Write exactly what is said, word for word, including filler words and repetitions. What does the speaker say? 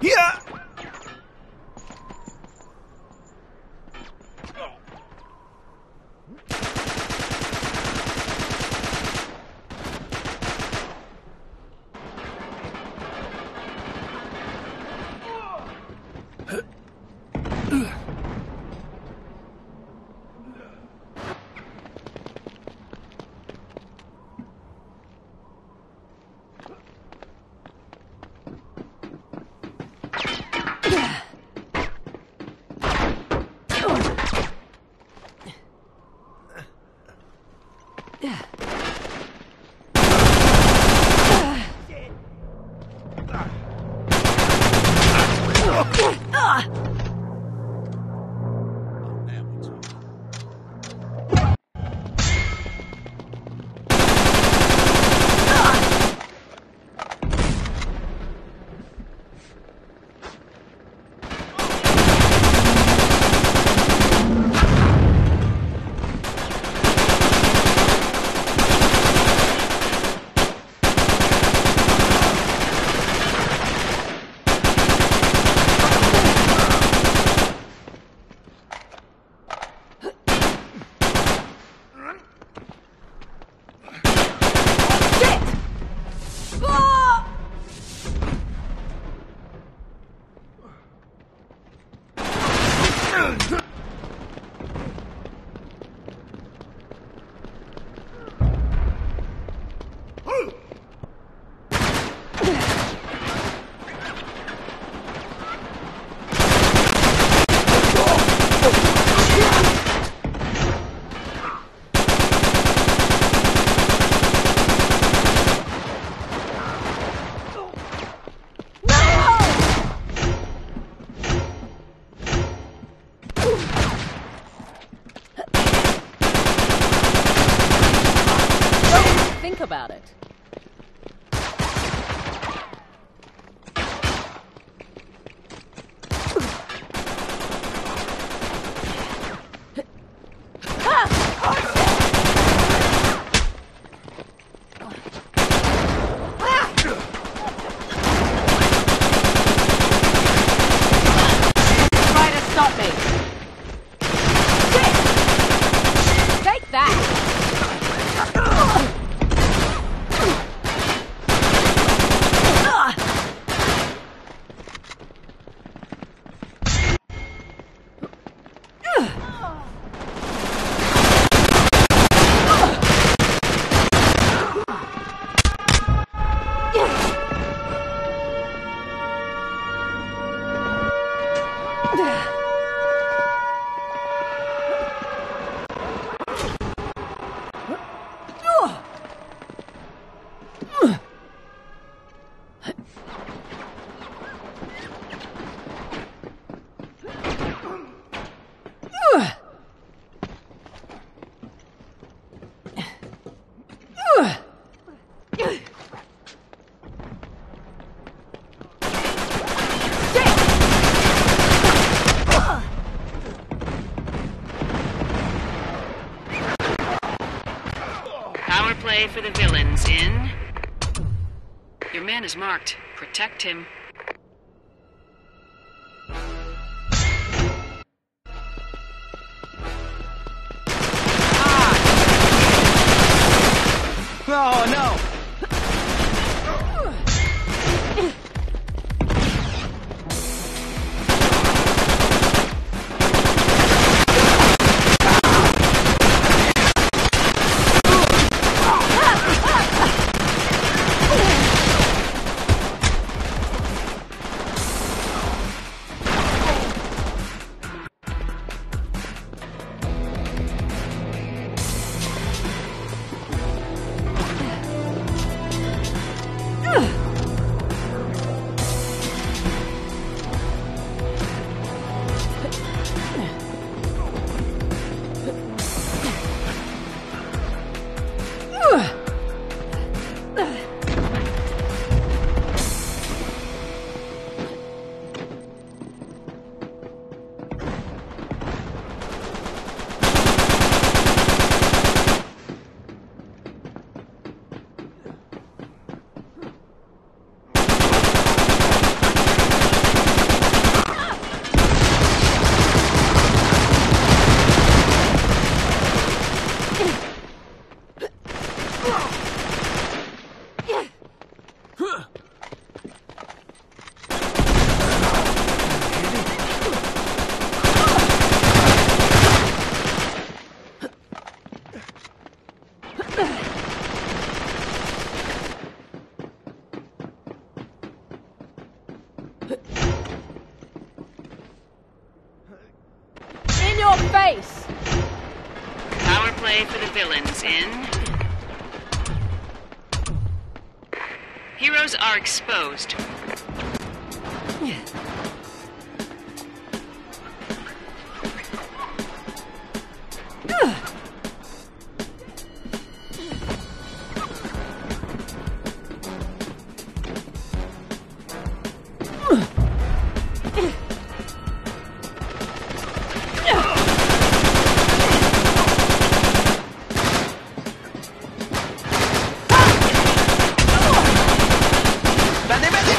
Yeah! About it. Try to stop me. Take that. Play for the villains in. Your man is marked. Protect him. Ah! Oh no! In your face! Power play for the villains in. Heroes are exposed. Bande, bande.